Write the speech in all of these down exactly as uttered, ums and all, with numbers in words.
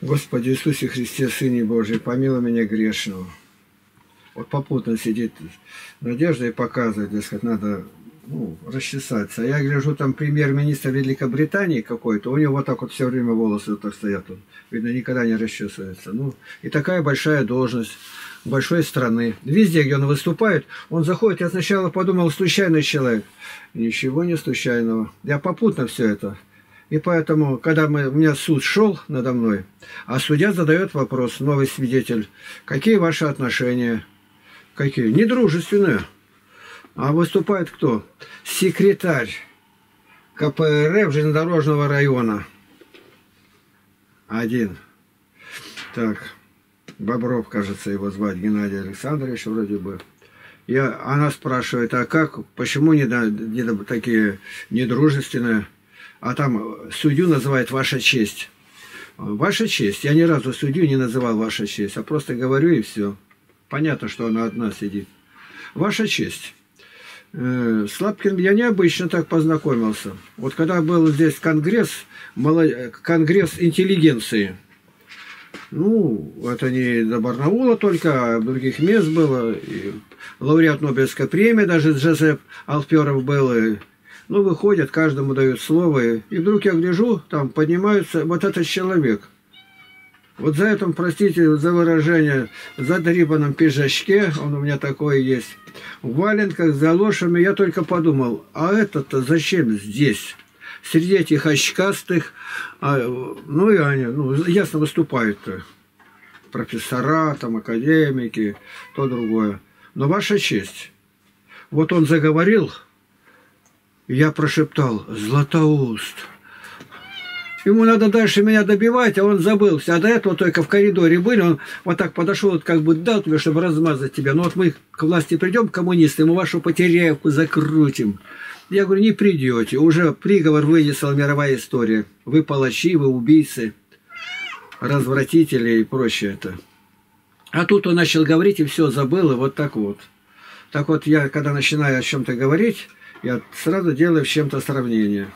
Господи Иисусе Христе, Сыне Божий, помилуй меня грешного. Вот попутно сидит Надежда и показывает, дескать, надо, ну, расчесаться. А я гляжу, там премьер-министр Великобритании какой-то, у него вот так вот все время волосы вот так стоят. Он, видно, никогда не расчесывается. Ну, и такая большая должность большой страны. Везде, где он выступает, он заходит. Я сначала подумал, случайный человек. Ничего не случайного. Я попутно все это. И поэтому, когда мы, у меня суд шел надо мной, а судья задает вопрос, новый свидетель, какие ваши отношения? Какие? Недружественные. А выступает кто? Секретарь ка пэ эр эф железнодорожного района. Один. Так, Бобров, кажется, его звать, Геннадий Александрович вроде бы. И она спрашивает, а как, почему не, не, такие недружественные? А там судью называет «Ваша честь». «Ваша честь». Я ни разу судью не называл «Ваша честь», а просто говорю и все. Понятно, что она одна сидит. «Ваша честь». С Лапкиным я необычно так познакомился. Вот когда был здесь конгресс, конгресс интеллигенции. Ну, это не до Барнаула только, а других мест было. И лауреат Нобелевской премии, даже Джезеп Алперов был, и... Ну, выходят, каждому дают слово. И вдруг я гляжу, там поднимается вот этот человек. Вот за это, простите за выражение, за дрибаном пижачке, он у меня такой есть, в валенках, за лошами, я только подумал, а этот-то зачем здесь? Среди этих очкастых, а, ну, и они, ну, ясно выступают-то. Профессора, там, академики, то другое. Но ваша честь, вот он заговорил... Я прошептал: «Златоуст». Ему надо дальше меня добивать, а он забылся. А до этого только в коридоре были. Он вот так подошел, вот как бы дал тебе, чтобы размазать тебя. Ну вот мы к власти придем, коммунисты, мы вашу Потеряевку закрутим. Я говорю, не придете. Уже приговор вынесла мировая история. Вы палачи, вы убийцы, развратители и прочее это. А тут он начал говорить и все забыл, и вот так вот. Так вот я, когда начинаю о чем-то говорить... Я сразу делаю с чем-то сравнение.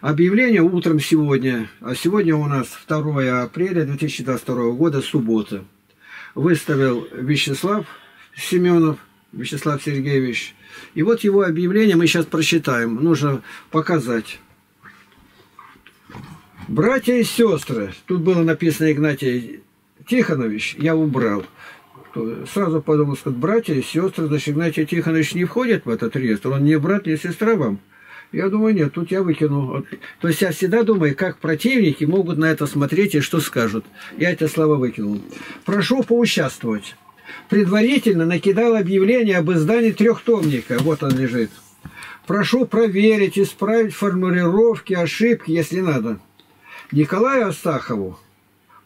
Объявление утром сегодня. А сегодня у нас второе апреля две тысячи двадцать второго года, суббота. Выставил Вячеслав Семенов, Вячеслав Сергеевич. И вот его объявление мы сейчас прочитаем. Нужно показать. Братья и сестры. Тут было написано Игнатий Тихонович. Я убрал. Сразу подумал, что братья и сестры, значит, Игнатий Тихонович не входит в этот реестр. Он не брат, не сестра вам. Я думаю, нет, тут я выкину. То есть я всегда думаю, как противники могут на это смотреть и что скажут. Я эти слова выкинул. Прошу поучаствовать. Предварительно накидал объявление об издании трехтомника. Вот он лежит. Прошу проверить, исправить формулировки, ошибки, если надо. Николаю Астахову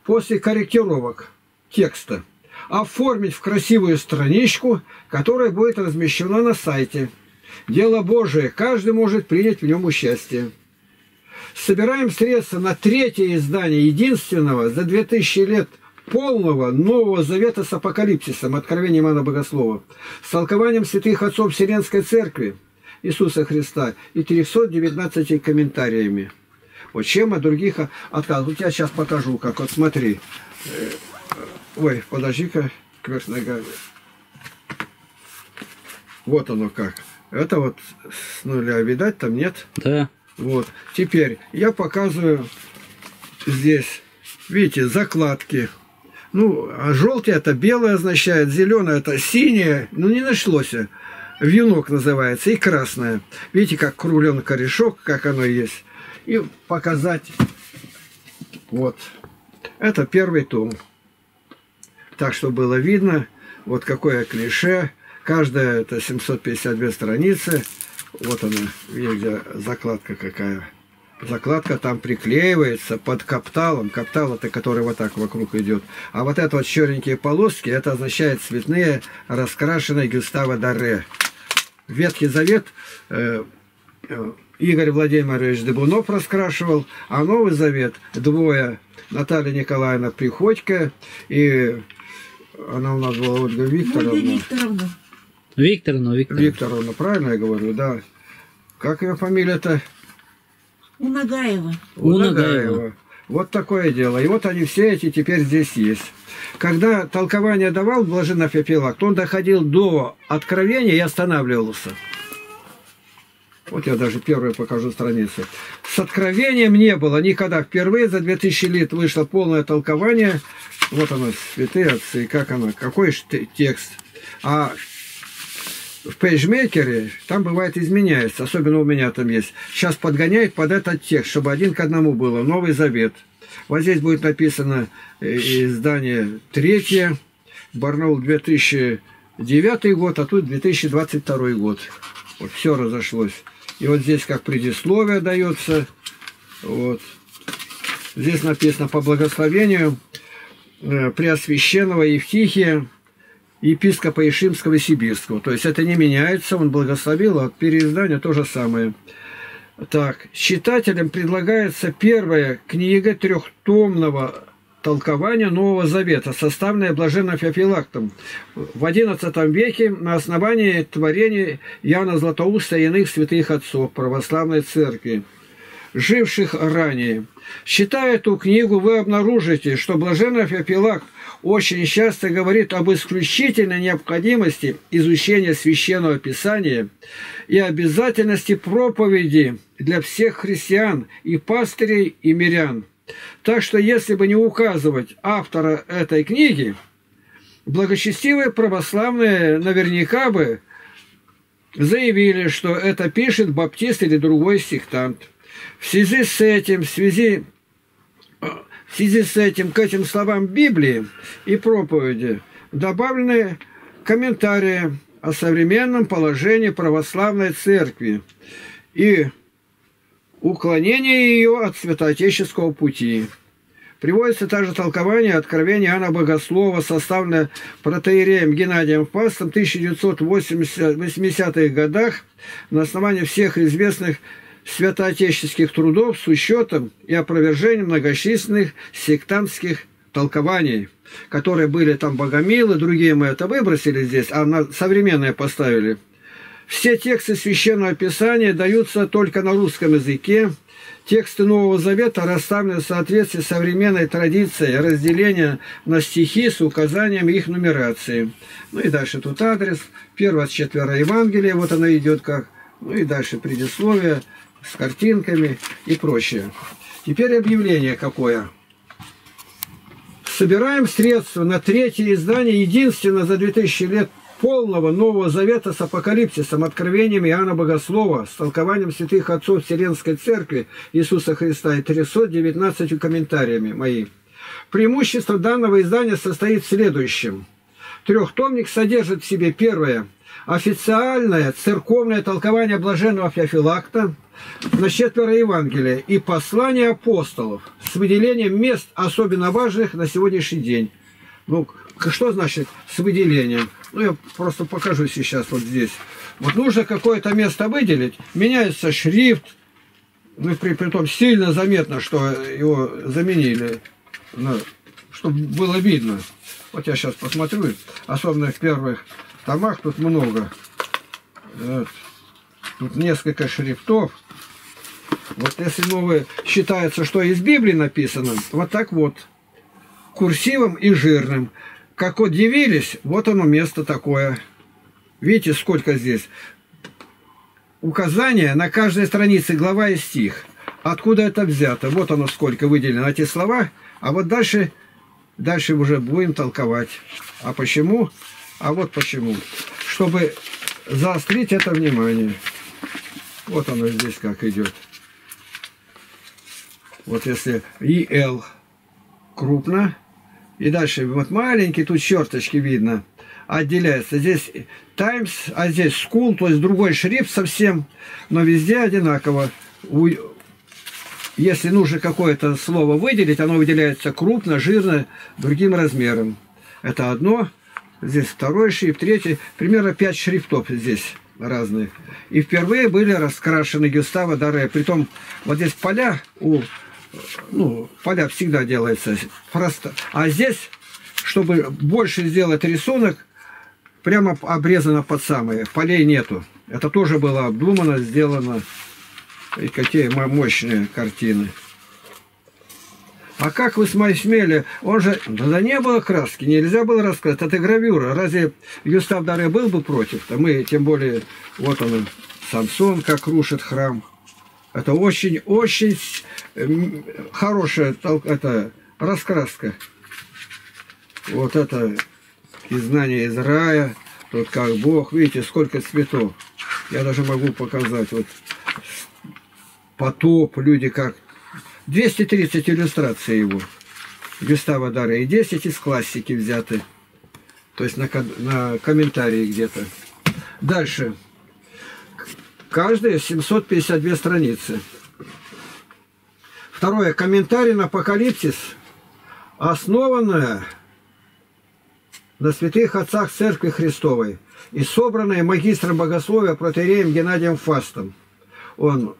после корректировок текста оформить в красивую страничку, которая будет размещена на сайте. Дело Божие, каждый может принять в нем участие. Собираем средства на третье издание единственного за две тысячи лет полного Нового Завета с Апокалипсисом, Откровением Иоанна Богослова, с толкованием святых отцов Вселенской Церкви Иисуса Христа и трёхсот девятнадцатью комментариями. Вот чем от других отказов. Вот я сейчас покажу, как. Вот смотри. Ой, подожди-ка, кверх ногами. Вот оно как. Это вот с нуля, видать, там нет? Да. Вот. Теперь я показываю здесь, видите, закладки. Ну, а желтый это белое означает, зеленое это синее, ну не нашлось. Венок называется и красное. Видите, как круглен корешок, как оно есть. И показать. Вот. Это первый том. Так что было видно, вот какое клише. Каждая это семьсот пятьдесят две страницы. Вот она, видите, закладка какая. Закладка там приклеивается под капталом. Каптал это, который вот так вокруг идет. А вот это вот черненькие полоски, это означает цветные, раскрашенные Гюстава Доре. Ветхий Завет э, э, Игорь Владимирович Дугунов раскрашивал, а Новый Завет двое. Наталья Николаевна Приходько и... Она у нас была Ольга Викторовна. Ольга Викторовна. Викторовна, Викторовна. Викторовна, правильно я говорю, да. Как ее фамилия-то? Унагаева. Унагаева. Вот такое дело. И вот они все эти теперь здесь есть. Когда толкование давал Блаженный Феофилакт, он доходил до откровения и останавливался. Вот я даже первую покажу страницу. С откровением не было никогда. Впервые за две тысячи лет вышло полное толкование. Вот оно, святые отцы. Как оно? Какой же текст? А в пейджмейкере там бывает изменяется. Особенно у меня там есть. Сейчас подгоняют под этот текст, чтобы один к одному было. Новый Завет. Вот здесь будет написано издание третье. Барнаул две тысячи девятый год, а тут две тысячи двадцать второй год. Вот все разошлось. И вот здесь как предисловие дается. Вот. Здесь написано по благословению преосвященного Евтихия, епископа Ишимского и Сибирского. То есть это не меняется, он благословил, а переиздание то же самое. Так, читателям предлагается первая книга трехтомного толкования Нового Завета, составленная Блаженным Феофилактом в одиннадцатом веке на основании творений Яна Златоуста и иных святых отцов православной церкви, живших ранее. Читая эту книгу, вы обнаружите, что Блаженный Феофилакт очень часто говорит об исключительной необходимости изучения Священного Писания и обязательности проповеди для всех христиан и пастырей, и мирян. Так что, если бы не указывать автора этой книги, благочестивые православные наверняка бы заявили, что это пишет баптист или другой сектант. В связи с этим, в связи, в связи с этим, к этим словам Библии и проповеди добавлены комментарии о современном положении православной церкви и уклонение ее от святоотеческого пути. Приводится также толкование Откровения Иоанна Богослова, составленное протоиереем Геннадием Фастом в тысяча девятьсот восьмидесятых годах на основании всех известных святоотеческих трудов с учетом и опровержением многочисленных сектантских толкований, которые были там богомилы, другие мы это выбросили здесь, а на современные поставили. Все тексты Священного Писания даются только на русском языке. Тексты Нового Завета расставлены в соответствии с современной традицией разделения на стихи с указанием их нумерации. Ну и дальше тут адрес. Первое с четверо Евангелия, вот оно идет как. Ну и дальше предисловие с картинками и прочее. Теперь объявление какое. Собираем средства на третье издание, единственно за две тысячи лет, полного Нового Завета с Апокалипсисом, Откровением Иоанна Богослова, с толкованием святых отцов Вселенской Церкви Иисуса Христа и трёхсот девятнадцатью комментариями мои. Преимущество данного издания состоит в следующем. Трехтомник содержит в себе: первое, официальное церковное толкование Блаженного Феофилакта на четверо Евангелия и послание апостолов с выделением мест, особенно важных на сегодняшний день. Ну, что значит с выделением? Ну, я просто покажу сейчас вот здесь. Вот нужно какое-то место выделить. Меняется шрифт. Ну, при, при том сильно заметно, что его заменили, ну, чтобы было видно. Вот я сейчас посмотрю. Особенно в первых томах тут много. Вот. Тут несколько шрифтов. Вот если новые считается, что из Библии написано, вот так вот. Курсивом и жирным. Как удивились, вот оно место такое. Видите, сколько здесь. Указания на каждой странице, глава и стих. Откуда это взято? Вот оно сколько выделено, эти слова. А вот дальше, дальше уже будем толковать. А почему? А вот почему. Чтобы заострить это внимание. Вот оно здесь как идет. Вот если И Л крупно. И дальше вот маленькие, тут черточки видно, отделяется. Здесь Times, а здесь School, то есть другой шрифт совсем, но везде одинаково. Если нужно какое-то слово выделить, оно выделяется крупно, жирно, другим размером. Это одно, здесь второй шрифт, третий, примерно пять шрифтов здесь разных. И впервые были раскрашены Гюстава Доре. Притом вот здесь поля у... Ну, поля всегда делается просто. А здесь, чтобы больше сделать рисунок, прямо обрезано под самые. Полей нету. Это тоже было обдумано, сделано. И какие мощные картины. А как вы смели? Он же... Да не было краски, нельзя было раскрасить. Это гравюра. Разве Гюстав Доре был бы против? -то? Мы, тем более, вот он, Самсон, как рушит храм. Это очень-очень хорошая это, раскраска. Вот это изгнание из рая. Тут как Бог. Видите, сколько цветов. Я даже могу показать. Вот потоп, люди как... двести тридцать иллюстраций его. Гюстава Доре. И десять из классики взяты. То есть на, на комментарии где-то. Дальше. Каждая семьсот пятьдесят две страницы. Второе. Комментарий на Апокалипсис, основанное на святых отцах Церкви Христовой и собранное магистром богословия протоиереем Геннадием Фастом. Он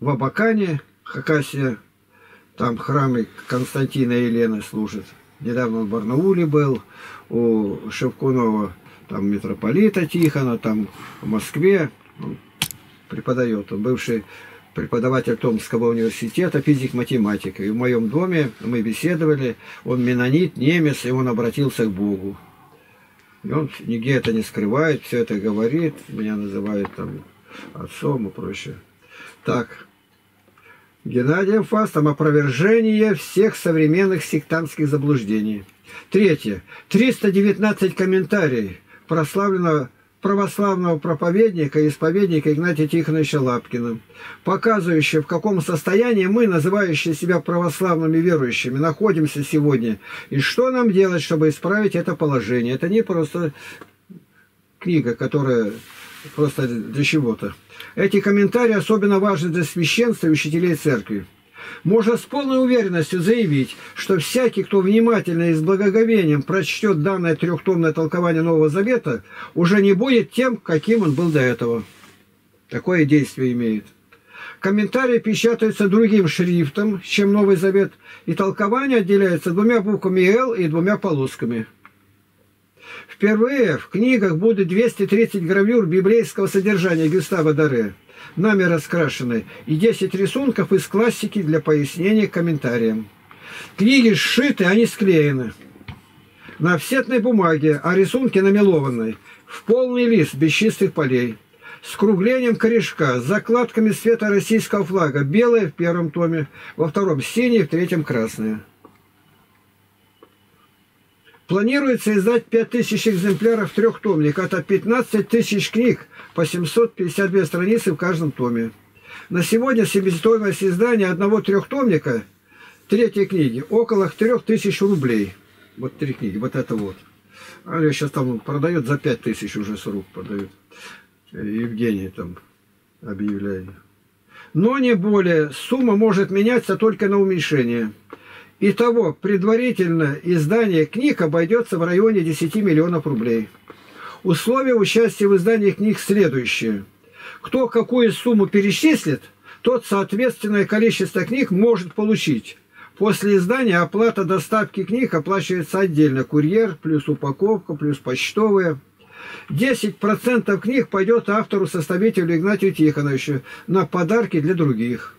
в Абакане, Хакасия, там храмы Константина и Елены служит. Недавно он в Барнауле был, у Шевкунова, там митрополита Тихона, там в Москве. Преподает. Он бывший преподаватель Томского университета, физик-математик. И в моем доме мы беседовали. Он менонит, немец, и он обратился к Богу. И он нигде это не скрывает, все это говорит. Меня называют там отцом и прочее. Так. Геннадием Фастом опровержение всех современных сектантских заблуждений. Третье. триста девятнадцать комментариев прославленного православного проповедника и исповедника Игнатия Тихоновича Лапкина, показывающего, в каком состоянии мы, называющие себя православными верующими, находимся сегодня, и что нам делать, чтобы исправить это положение. Это не просто книга, которая просто для чего-то. Эти комментарии особенно важны для священства и учителей церкви. Можно с полной уверенностью заявить, что всякий, кто внимательно и с благоговением прочтет данное трехтомное толкование Нового Завета, уже не будет тем, каким он был до этого. Такое действие имеет. Комментарии печатаются другим шрифтом, чем Новый Завет, и толкование отделяется двумя буквами «Л» и двумя полосками. Впервые в книгах будут двести тридцать гравюр библейского содержания Гюстава Доре, нами раскрашены, и десять рисунков из классики для пояснения комментариям. Книги сшиты, они склеены на офсетной бумаге, а рисунки намелованной, в полный лист без чистых полей, с круглением корешка, с закладками цвета российского флага, белое в первом томе, во втором синее, в третьем красное. Планируется издать пять тысяч экземпляров трехтомника, это пятнадцать тысяч книг по семьсот пятьдесят две страницы в каждом томе. На сегодня себестоимость издания одного трехтомника, третьей книги, около трёх тысяч рублей. Вот три книги, вот это вот. А сейчас там продает за пять тысяч уже с рук продают. Евгений там объявляет. Но не более. Сумма может меняться только на уменьшение. Итого, предварительно издание книг обойдется в районе десяти миллионов рублей. Условия участия в издании книг следующие. Кто какую сумму перечислит, тот соответственное количество книг может получить. После издания оплата доставки книг оплачивается отдельно. Курьер, плюс упаковка, плюс почтовые. десять процентов книг пойдет автору-составителю Игнатию Тихоновичу на подарки для других.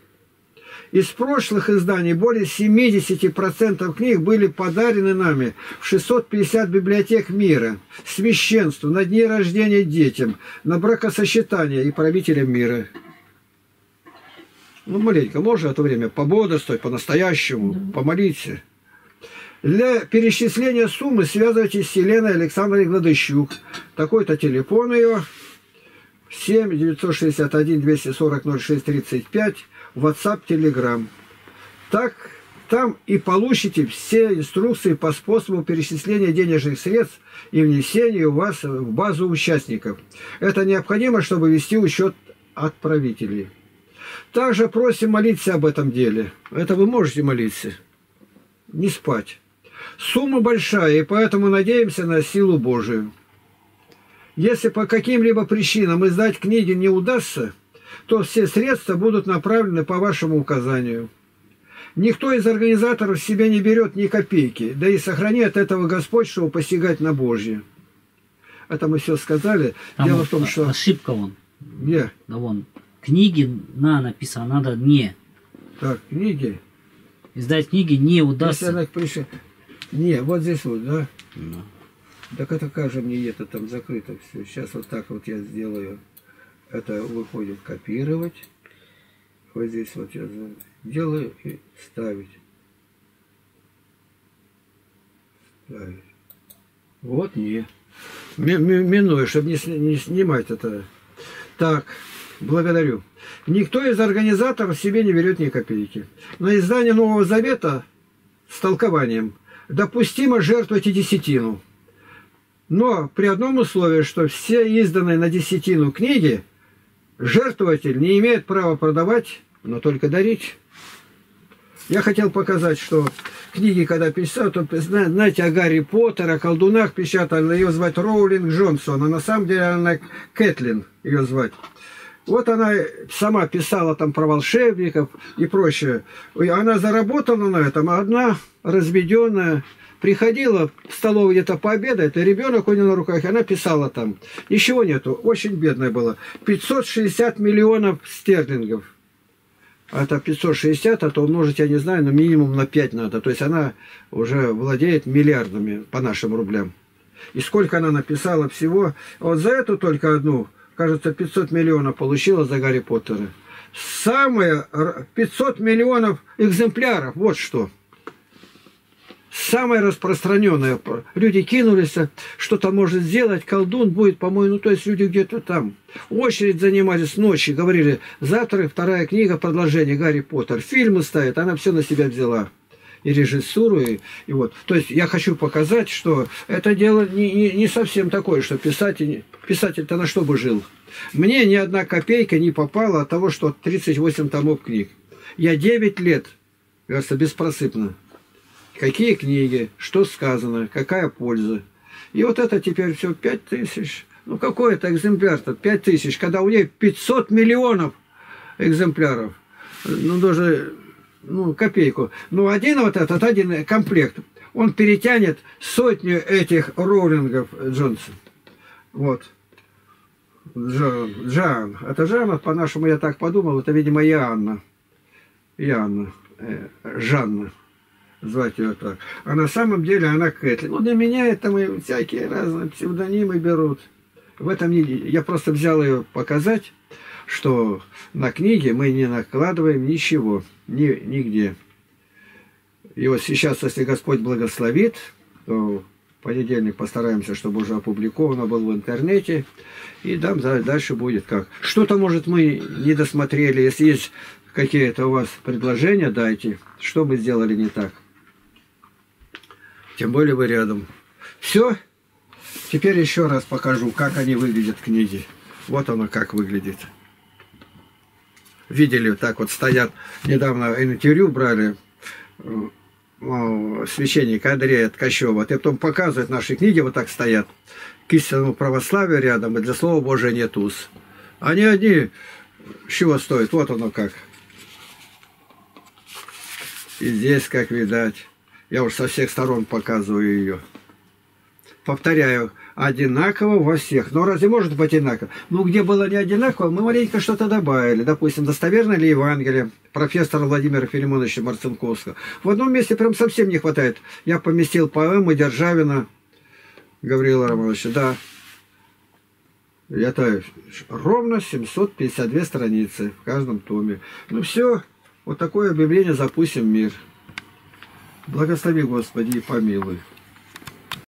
Из прошлых изданий более семидесяти процентов книг были подарены нами в шестьсот пятьдесят библиотек мира, священству, на дни рождения детям, на бракосочетание и правителям мира. Ну, маленько, можно в это время пободрствовать, по-настоящему, помолиться. Для перечисления суммы связывайтесь с Еленой Александровной Гладыщук. Такой-то телефон ее, семь девятьсот шестьдесят один двести сорок ноль шесть тридцать пять. WhatsApp, Telegram. Так, там и получите все инструкции по способу перечисления денежных средств и внесения у вас в базу участников. Это необходимо, чтобы вести учет отправителей. Также просим молиться об этом деле. Это вы можете молиться. Не спать. Сумма большая, и поэтому надеемся на силу Божию. Если по каким-либо причинам издать книги не удастся, то все средства будут направлены по вашему указанию. Никто из организаторов себе не берет ни копейки, да и сохрани от этого Господь, чтобы посягать на Божье. Это мы все сказали. Там дело в том, что... Ошибка вон. Где? Да вон. Книги на написано, надо не. Так, книги. издать книги не удастся. Если она их пришит... Не, вот здесь вот, да? Да. Так это как же мне это там закрыто все. Сейчас вот так вот я сделаю. Это выходит копировать. Вот здесь вот я делаю и ставить. Ставить. Вот не. Минуя, чтобы не, не снимать это. Так, благодарю. Никто из организаторов себе не берет ни копейки. На издание Нового Завета с толкованием допустимо жертвовать и десятину. Но при одном условии, что все изданные на десятину книги жертвователь не имеет права продавать, но только дарить. Я хотел показать, что книги, когда писают, то, знаете, о Гарри Поттере, о колдунах печатали, ее звать Роулинг Джонсон, а на самом деле она Кэтлин, ее звать. Вот она сама писала там про волшебников и прочее. Она заработала на этом, а одна разведенная приходила в столовую где-то пообедать, и ребенок у нее на руках, и она писала там. Ничего нету, очень бедная была. пятьсот шестьдесят миллионов стерлингов. Это пятьсот шестьдесят, а то умножить, я не знаю, но минимум на пять надо. То есть она уже владеет миллиардами по нашим рублям. И сколько она написала всего. Вот за эту только одну, кажется, пятьсот миллионов получила за Гарри Поттера. Самое пятьсот миллионов экземпляров, вот что. Самое распространенное. Люди кинулись, что-то может сделать, колдун будет, по-моему, ну, то есть люди где-то там. Очередь занимались ночи, говорили, завтра вторая книга, продолжение Гарри Поттер. Фильмы ставят, она все на себя взяла. И режиссуру, и, и вот. То есть я хочу показать, что это дело не, не, не совсем такое, что писатель, писатель-то на что бы жил. Мне ни одна копейка не попала от того, что тридцать восемь томов книг. Я девять лет, кажется, беспросыпно. Какие книги, что сказано, какая польза. И вот это теперь все пять тысяч. Ну какой это экземпляр-то? пять тысяч, когда у нее пятьсот миллионов экземпляров. Ну даже, ну копейку. Ну один вот этот, один комплект, он перетянет сотню этих Роулингов Джонсон. Вот. Джон, Джан. Это Жанна, по-нашему я так подумал, это, видимо, Иоанна. Иоанна. Э, Жанна. Звать ее так. А на самом деле она Кэтлин. Ну, для меня это мы всякие разные псевдонимы берут. В этом не... Я просто взял ее показать, что на книги мы не накладываем ничего. Ни... Нигде. И вот сейчас, если Господь благословит, то в понедельник постараемся, чтобы уже опубликовано было в интернете. И там дальше будет как. Что-то, может, мы не досмотрели. Если есть какие-то у вас предложения, дайте. Что мы сделали не так. Тем более вы рядом. Все. Теперь еще раз покажу, как они выглядят, книги. Вот оно как выглядит. Видели, так вот стоят. Недавно интервью брали священника Андрея Ткачева. И потом показывают наши книги, вот так стоят. К истинному православию рядом, и для Слова Божия нет уз. Они одни, чего стоят. Вот оно как. И здесь, как видать. Я уж со всех сторон показываю ее. Повторяю, одинаково во всех. Но разве может быть одинаково? Ну, где было не одинаково, мы маленько что-то добавили. Допустим, достоверно ли Евангелие профессора Владимира Филимоновича Марцинковского. В одном месте прям совсем не хватает. Я поместил поэмы Державина Гавриила Романовича. Да. Это ровно семьсот пятьдесят две страницы в каждом томе. Ну все, вот такое объявление запустим в мир. Благослови, Господи, и помилуй.